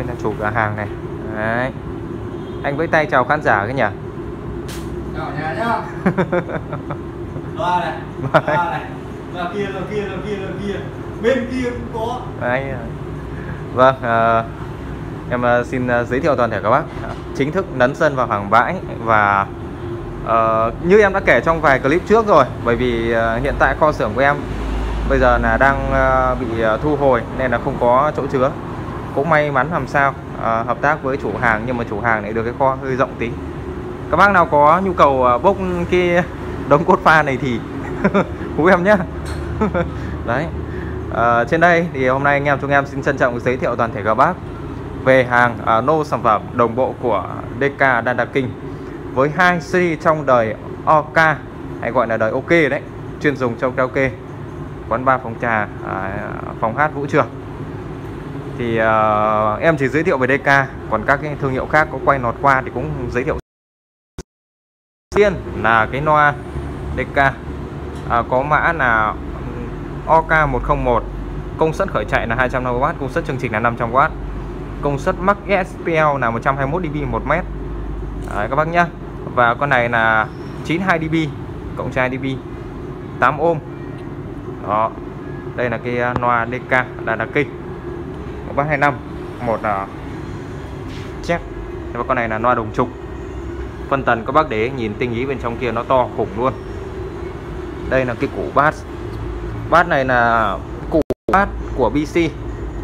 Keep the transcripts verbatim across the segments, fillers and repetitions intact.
Đây là chủ cửa hàng này. Đấy. Anh với tay chào khán giả cái nhỉ? Chào nhà nhá. Loa này, loa này. Loa kia, loa kia, loa kia, loa kia. Bên kia cũng có. Đấy. Vâng, uh, em uh, xin uh, giới thiệu toàn thể các bác chính thức lấn sân vào hàng bãi. Và uh, như em đã kể trong vài clip trước rồi, bởi vì uh, hiện tại kho xưởng của em bây giờ là đang uh, bị uh, thu hồi nên là không có chỗ chứa. Cũng may mắn làm sao uh, hợp tác với chủ hàng, nhưng mà chủ hàng lại được cái kho hơi rộng tí. Các bác nào có nhu cầu uh, bốc cái đống cốt pha này thì hú em nhá. Đấy. À, trên đây thì hôm nay anh em chúng em xin trân trọng giới thiệu toàn thể các bác về hàng à, nô sản phẩm đồng bộ của đê ca Đan Đạc Kinh với hai series trong đời o ca hay gọi là đời OK đấy, chuyên dùng trong karaoke, quán bar, phòng trà, à, phòng hát, vũ trường. Thì à, em chỉ giới thiệu về đê ca, còn các cái thương hiệu khác có quay nọt qua thì cũng giới thiệu. Tiên là cái loa đê ca à, có mã là O K một không một, công suất khởi chạy là hai trăm năm mươi oát, công suất chương trình là năm trăm oát, công suất max S P L là một trăm hai mươi mốt đê bê một mét. Đấy, các bác nhá. Và con này là chín mươi hai đê bê cộng hai đê bê, tám ôm. Đó. Đây là cái loa đê ca Đan Đạc Kinh một ba hai năm, một là check. Và con này là loa đồng trục. Phân tần các bác để ý, nhìn tinh ý bên trong kia nó to khủng luôn. Đây là cái củ bass. Bát này là củ bát của bê xê,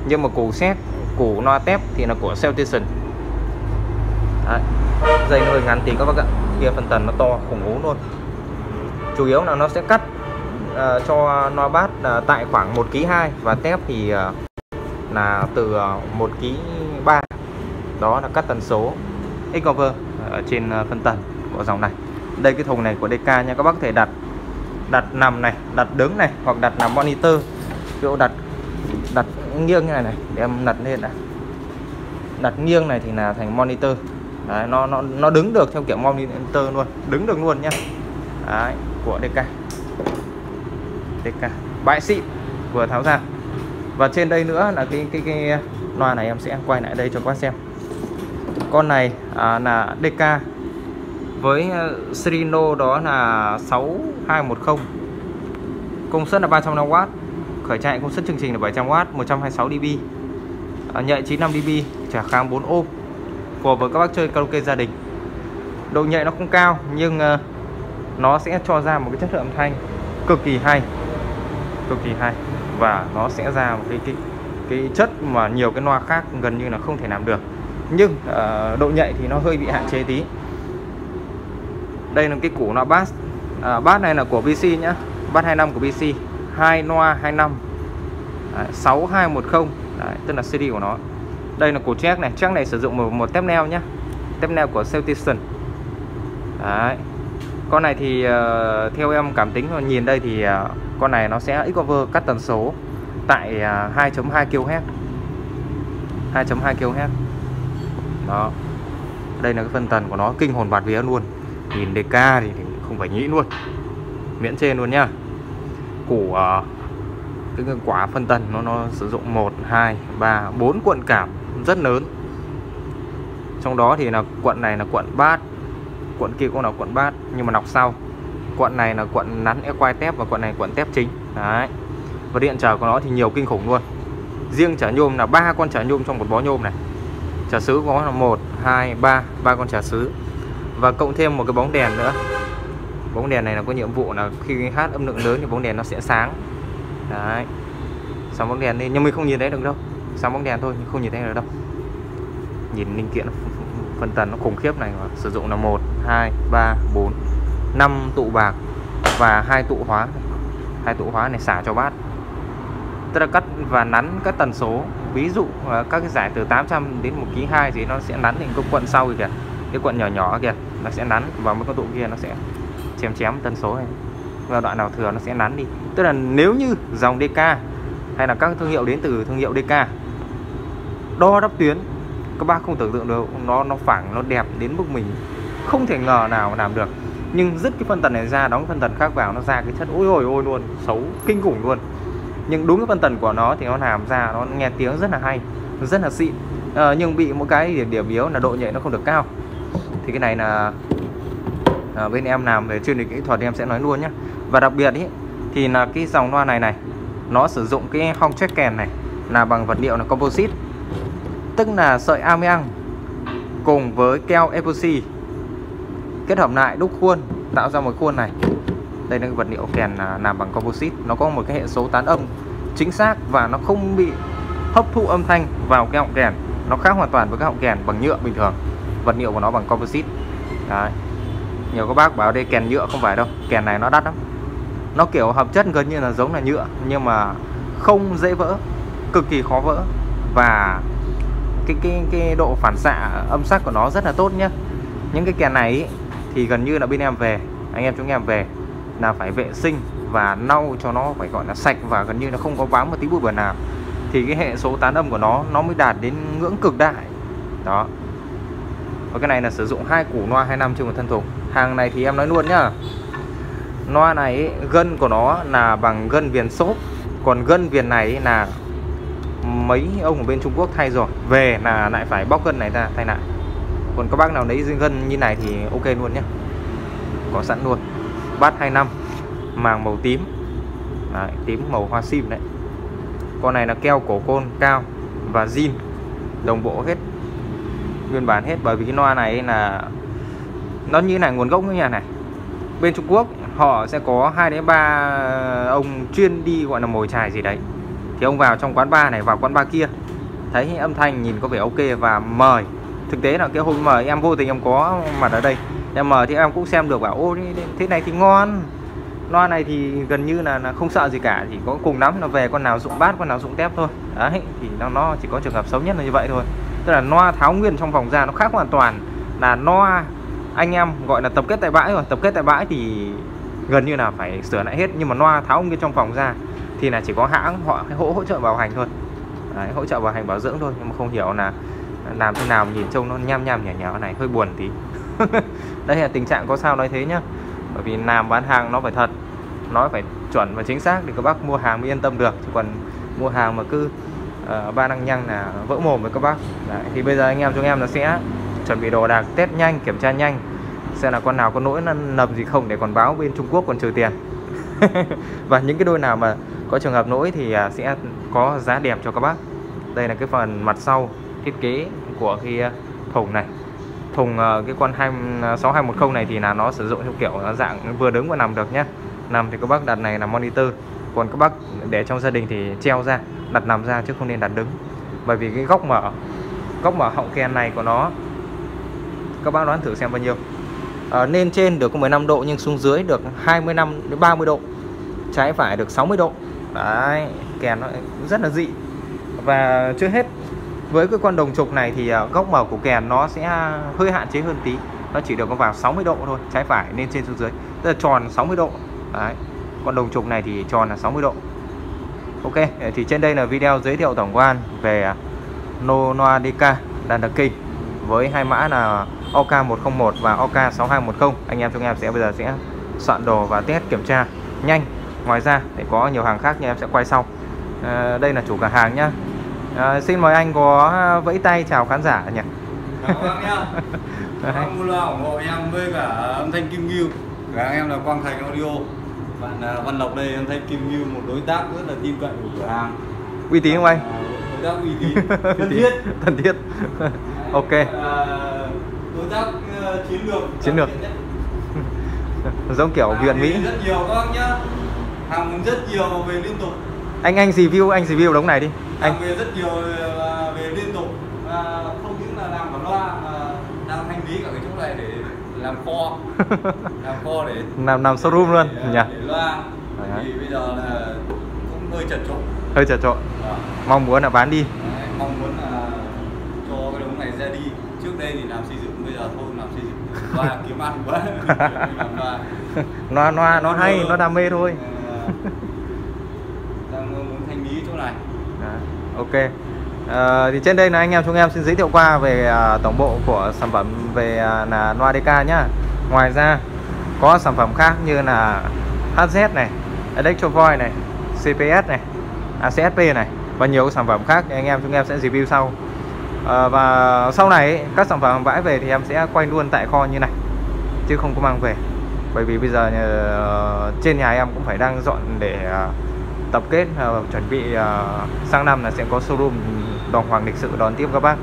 nhưng mà củ xét, củ loa tép thì là của Celtation. Đấy. Dây nó hơi ngắn tí các bác ạ. Kia phần tần nó to khủng bố luôn. Chủ yếu là nó sẽ cắt uh, cho loa bát uh, tại khoảng một ký hai, và tép thì uh, là từ uh, một ký ba. Đó là cắt tần số X-cover ở trên uh, phân tần của dòng này. Đây cái thùng này của đê ca nha, các bác có thể đặt đặt nằm này, đặt đứng này, hoặc đặt nằm monitor, kiểu đặt đặt nghiêng như này này, để em đặt lên đã. Đặt nghiêng này thì là thành monitor. Đấy, nó nó nó đứng được theo kiểu monitor luôn, đứng được luôn nhá. Đấy, của đê ca. đê ca bãi xịn, vừa tháo ra. Và trên đây nữa là cái cái cái loa này, em sẽ quay lại đây cho các bác xem. Con này à, là đê ca với Serino, đó là sáu hai một không, công suất là ba trăm năm mươi oát, khởi chạy công suất chương trình là bảy trăm oát, một trăm hai mươi sáu đê bê, nhạy chín mươi lăm đê bê, trả kháng bốn ôm, phù với các bác chơi karaoke gia đình. Độ nhạy nó không cao nhưng nó sẽ cho ra một cái chất lượng âm thanh cực kỳ hay, cực kỳ hay, và nó sẽ ra một cái cái, cái chất mà nhiều cái loa khác gần như là không thể làm được. Nhưng uh, độ nhạy thì nó hơi bị hạn chế tí. Đây là cái củ loa bass. À, bass này là của bê xê nhá. Bass hai năm của bê xê. Hai loa hai năm. Đấy, sáu hai một không. Đấy, tức là xê đê của nó. Đây là củ check này. Check này sử dụng một, một tép neo nhá. Tép neo của Celtation. Đấy. Con này thì uh, theo em cảm tính nhìn đây thì uh, con này nó sẽ X-cover cắt tần số tại uh, hai chấm hai ki lô héc. hai chấm hai ki lô héc. Đó. Đây là cái phân tần của nó kinh hồn bạt vía luôn. Nhìn đê ca thì không phải nghĩ luôn, miễn trên luôn nhá. Của cái quả phân tần nó nó sử dụng một, hai, ba, bốn cuộn cảm rất lớn. Trong đó thì là cuộn này là cuộn bass, cuộn kia cũng là cuộn bass nhưng mà nọc sau. Cuộn này là cuộn nắn equai tép và cuộn này cuộn tép chính. Đấy. Và điện trở của nó thì nhiều kinh khủng luôn. Riêng chả nhôm là ba con chả nhôm trong một bó nhôm này. Chả sứ có là một, hai, ba, ba con chả sứ. Và cộng thêm một cái bóng đèn nữa. Bóng đèn này là có nhiệm vụ là khi hát âm lượng lớn thì bóng đèn nó sẽ sáng. Đấy. Sáng bóng đèn đi, nhưng mình không nhìn thấy được đâu. Sáng bóng đèn thôi, nhưng không nhìn thấy được đâu. Nhìn linh kiện phân tần nó khủng khiếp này mà. Sử dụng là một, hai, ba, bốn, năm tụ bạc và hai tụ hóa. Hai tụ hóa này xả cho bát. Tức là cắt và nắn các tần số. Ví dụ các cái giải từ tám trăm đến một ký hai thì nó sẽ nắn thành công quận sau kìa. Cái cuộn nhỏ nhỏ kìa nó sẽ nắn, và mấy con tụ kia nó sẽ chém chém tần số này, và đoạn nào thừa nó sẽ nắn đi. Tức là nếu như dòng đê ca hay là các thương hiệu đến từ thương hiệu đê ca đo đắp tuyến, các bác không tưởng tượng được nó nó phẳng, nó đẹp đến mức mình không thể ngờ nào làm được. Nhưng dứt cái phân tần này ra, đóng phân tần khác vào, nó ra cái chất ôi ôi ôi luôn, xấu kinh khủng luôn. Nhưng đúng cái phân tần của nó thì nó làm ra, nó nghe tiếng rất là hay, rất là xịn. à, nhưng bị một cái điểm, điểm yếu là độ nhạy nó không được cao. Thì cái này là à, bên em làm về chuyên về kỹ thuật thì em sẽ nói luôn nhé. Và đặc biệt ý, thì là cái dòng loa này này nó sử dụng cái hong check kèn này là bằng vật liệu là composite, tức là sợi amiang cùng với keo epoxy kết hợp lại đúc khuôn tạo ra một khuôn này. Đây là cái vật liệu kèn làm bằng composite, nó có một cái hệ số tán âm chính xác và nó không bị hấp thụ âm thanh vào cái họng kèn, nó khác hoàn toàn với cái họng kèn bằng nhựa bình thường, vật liệu của nó bằng composite. Đấy. Nhiều các bác bảo đây kèn nhựa, không phải đâu, kèn này nó đắt lắm, nó kiểu hợp chất gần như là giống là nhựa nhưng mà không dễ vỡ, cực kỳ khó vỡ và cái cái cái độ phản xạ âm sắc của nó rất là tốt nhá. Những cái kèn này ý, thì gần như là bên em về, anh em chúng em về là phải vệ sinh và lau cho nó phải gọi là sạch và gần như nó không có bám một tí bụi bẩn nào, thì cái hệ số tán âm của nó nó mới đạt đến ngưỡng cực đại đó. Và cái này là sử dụng hai củ loa hai mươi lăm trên một thân thùng. Hàng này thì em nói luôn nhá, loa này ý, gân của nó là bằng gân viền xốp, còn gân viền này ý là mấy ông ở bên Trung Quốc thay rồi, về là lại phải bóc gân này ra thay lại. Còn các bác nào lấy gân như này thì ok luôn nhé, có sẵn luôn. Bát hai mươi lăm màng màu tím. Đấy, tím màu hoa sim đấy. Con này là keo cổ côn cao và zin đồng bộ hết, nguyên bản hết, bởi vì cái loa này là nó như này, nguồn gốc như nhà này. Bên Trung Quốc họ sẽ có hai đến ba ông chuyên đi gọi là mồi chài gì đấy, thì ông vào trong quán bar này, vào quán bar kia, thấy âm thanh nhìn có vẻ ok và mời. Thực tế là cái hôm mời em vô tình em có mặt ở đây, em mời thì em cũng xem được, bảo ô thế này thì ngon, loa này thì gần như là, là không sợ gì cả, chỉ có cùng lắm là về con nào rụng bát, con nào rụng tép thôi. Đấy, thì nó, nó chỉ có trường hợp xấu nhất là như vậy thôi. Tức là loa tháo nguyên trong phòng ra nó khác hoàn toàn là loa anh em gọi là tập kết tại bãi rồi. Tập kết tại bãi thì gần như là phải sửa lại hết, nhưng mà loa tháo nguyên trong phòng ra thì là chỉ có hãng họ hỗ hỗ trợ bảo hành thôi. Đấy, hỗ trợ bảo hành bảo dưỡng thôi, nhưng mà không hiểu là làm thế nào nhìn trông nó nham nham nhả nhả này, hơi buồn tí. Đây là tình trạng có sao nói thế nhá, bởi vì làm bán hàng nó phải thật, nó phải chuẩn và chính xác thì các bác mua hàng mới yên tâm được, chứ còn mua hàng mà cứ uh, ba năng nhăng là vỡ mồm với các bác. Đấy, thì bây giờ anh em chúng em nó sẽ chuẩn bị đồ đạc, test nhanh, kiểm tra nhanh xem là con nào có lỗi lầm gì không để còn báo bên Trung Quốc còn trừ tiền. Và những cái đôi nào mà có trường hợp lỗi thì sẽ có giá đẹp cho các bác. Đây là cái phần mặt sau thiết kế của cái thùng này. Thùng cái con hai sáu hai một không này thì là nó sử dụng theo kiểu dạng vừa đứng vừa nằm được nhé. Nằm thì các bác đặt này là monitor, còn các bác để trong gia đình thì treo ra, đặt nằm ra chứ không nên đặt đứng, bởi vì cái góc mở góc mở họng kèn này của nó, các bác đoán thử xem bao nhiêu. À, nên trên được mười lăm độ nhưng xuống dưới được hai mươi lăm đến ba mươi độ, trái phải được sáu mươi độ. Đấy, kèn nó rất là dị. Và chưa hết, với cái con đồng trục này thì góc mở của kèn nó sẽ hơi hạn chế hơn tí, nó chỉ được có vào sáu mươi độ thôi, trái phải nên trên xuống dưới, tức là tròn sáu mươi độ. Đấy, con đồng trục này thì tròn là sáu mươi độ. Ok, thì trên đây là video giới thiệu tổng quan về loa đê ca đàn đặc kinh với hai mã là O K một không một và O K sáu hai một không. Anh em chúng em sẽ bây giờ sẽ soạn đồ và test kiểm tra nhanh. Ngoài ra để có nhiều hàng khác nhưng em sẽ quay sau. À, đây là chủ cửa hàng nhá. À, xin mời anh có vẫy tay chào khán giả nhỉ. Cảm ơn nhá. Anh mua loa ủng hộ em với cả âm thanh Kim Ngưu. Cửa hàng em là Quang Thành Audio. Bạn Văn Lộc đây, âm thanh Kim Ngưu, một đối tác rất là tin cậy của cửa hàng. Uy tín không anh? À, đối tác uy tín, thân thiết, thân thiết. Ok. Đối tác uh, chiến lược. Chiến lược. Giống kiểu à, Việt Mỹ. Rất nhiều các bác nhá. Hàng rất nhiều về liên tục. Anh anh review, anh review đống này đi. Hàng anh về rất nhiều về liên tục. À, không những là làm cả loa mà đang thanh lý cả cái chỗ này để làm kho. Làm kho để làm làm showroom luôn để, nhỉ. Để loa. Thì bây giờ là cũng hơi chật trội. Hơi chật trội. À. Mong muốn là bán đi. Đấy, mong muốn là cho cái đống này ra đi. Trước đây thì làm xây dựng, bây giờ thôi làm xây dựng loa kiếm ăn quá. Loa loa nó hay, nó đam mê thôi. Đang muốn thanh lý chỗ này. Đó, ok. À, thì trên đây là anh em chúng em xin giới thiệu qua về à, tổng bộ của sản phẩm về à, là loa đê ca nhá. Ngoài ra có sản phẩm khác như là hát dét này, Electrovoice này, xê pê ét này, a xê ét pê này và nhiều sản phẩm khác thì anh em chúng em sẽ review sau. à, và sau này ấy, các sản phẩm vãi về thì em sẽ quay luôn tại kho như này chứ không có mang về, bởi vì bây giờ uh, trên nhà em cũng phải đang dọn để uh, tập kết uh, chuẩn bị uh, sang năm là sẽ có showroom Đàng Hoàng lịch sự đón tiếp các bác.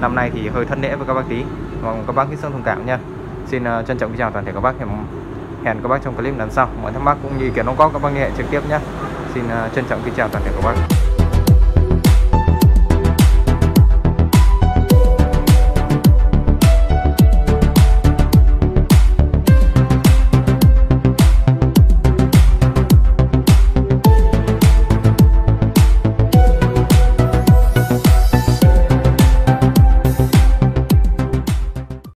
Năm nay thì hơi thân lễ với các bác tí, mong các bác hết sức thông cảm nha. Xin uh, trân trọng kính chào toàn thể các bác, hẹn các bác trong clip lần sau. Mọi thắc mắc cũng như ý kiến đóng góp các bác liên hệ trực tiếp nhé. Xin uh, trân trọng kính chào toàn thể các bác.